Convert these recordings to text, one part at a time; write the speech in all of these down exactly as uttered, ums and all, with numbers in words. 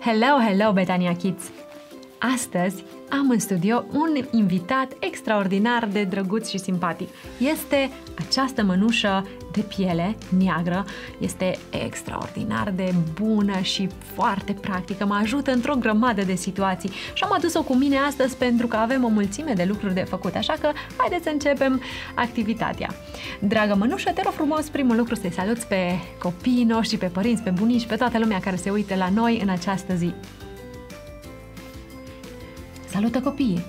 Hello, hello, Betania Kids! Astăzi am în studio un invitat extraordinar de drăguț și simpatic. Este această mănușă de piele neagră. Este extraordinar de bună și foarte practică. Mă ajută într-o grămadă de situații și am adus-o cu mine astăzi pentru că avem o mulțime de lucruri de făcut. Așa că haideți să începem activitatea. Dragă mănușă, te rog frumos, primul lucru să-i saluți pe copiii noștri, pe părinți, pe bunici, pe toată lumea care se uită la noi în această zi. Salută copiii!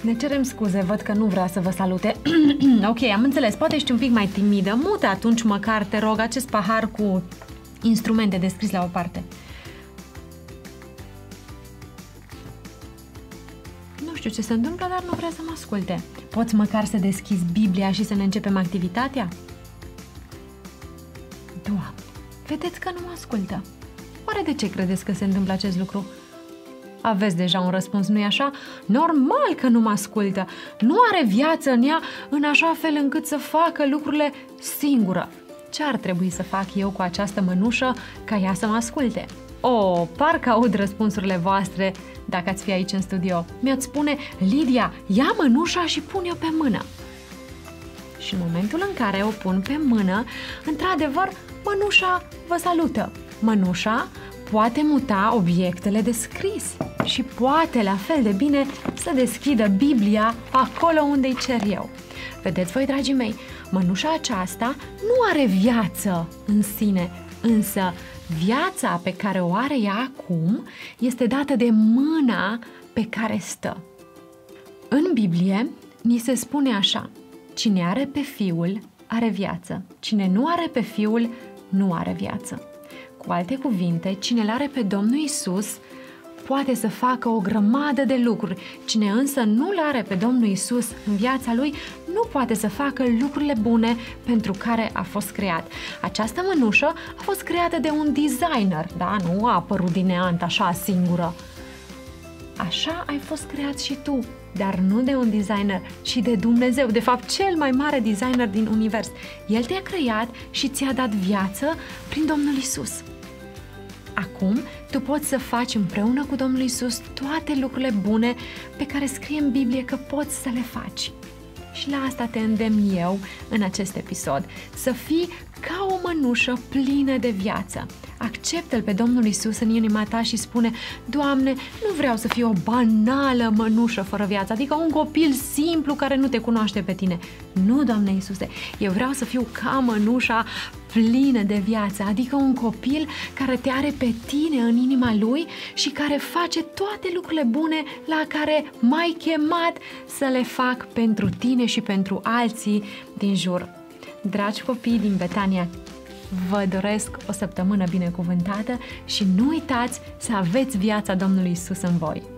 Ne cerem scuze, văd că nu vrea să vă salute. Ok, am înțeles, poate ești un pic mai timidă. Mută atunci măcar, te rog, acest pahar cu instrumente de scris la o parte. Nu știu ce se întâmplă, dar nu vrea să mă asculte. Poți măcar să deschizi Biblia și să ne începem activitatea? Doamne, vedeți că nu mă ascultă. Oare de ce credeți că se întâmplă acest lucru? Aveți deja un răspuns, nu-i așa? Normal că nu mă ascultă. Nu are viață în ea în așa fel încât să facă lucrurile singură. Ce ar trebui să fac eu cu această mănușă ca ea să mă asculte? Oh, parcă aud răspunsurile voastre dacă ați fi aici în studio. Mi-ați spune, Lidia, ia mănușa și pune-o pe mână. Și în momentul în care o pun pe mână, într-adevăr, mănușa vă salută. Mănușa poate muta obiectele de scris și poate la fel de bine să deschidă Biblia acolo unde îi cer eu. Vedeți voi, dragii mei, mănușa aceasta nu are viață în sine, însă viața pe care o are ea acum este dată de mâna pe care stă. În Biblie ni se spune așa: cine are pe Fiul are viață, cine nu are pe Fiul nu are viață. Cu alte cuvinte, cine l-are pe Domnul Iisus poate să facă o grămadă de lucruri. Cine însă nu l-are pe Domnul Iisus în viața lui, nu poate să facă lucrurile bune pentru care a fost creat. Această mânușă a fost creată de un designer, da? Nu a apărut din neant așa singură. Așa ai fost creat și tu, dar nu de un designer, ci de Dumnezeu, de fapt cel mai mare designer din univers. El te-a creat și ți-a dat viață prin Domnul Iisus. Acum, tu poți să faci împreună cu Domnul Iisus toate lucrurile bune pe care scrie în Biblie că poți să le faci. Și la asta te îndemn eu în acest episod, să fii ca o mănușă plină de viață. Acceptă-L pe Domnul Iisus în inima ta și spune: Doamne, nu vreau să fiu o banală mănușă fără viață, adică un copil simplu care nu te cunoaște pe tine. Nu, Doamne Iisuse, eu vreau să fiu ca mănușa plină de viață, adică un copil care te are pe tine în inima lui și care face toate lucrurile bune la care m-ai chemat să le fac pentru tine și pentru alții din jur. Dragi copii din Betania, vă doresc o săptămână binecuvântată și nu uitați să aveți viața Domnului Iisus în voi!